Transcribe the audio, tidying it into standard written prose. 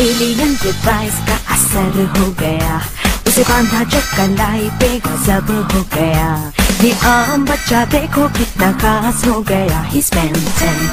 Alien device का असर हो गया, उसे बांधा जो कलाई पे गजब हो गया। ये आम बच्चा देखो कितना खास हो गया। He's mental।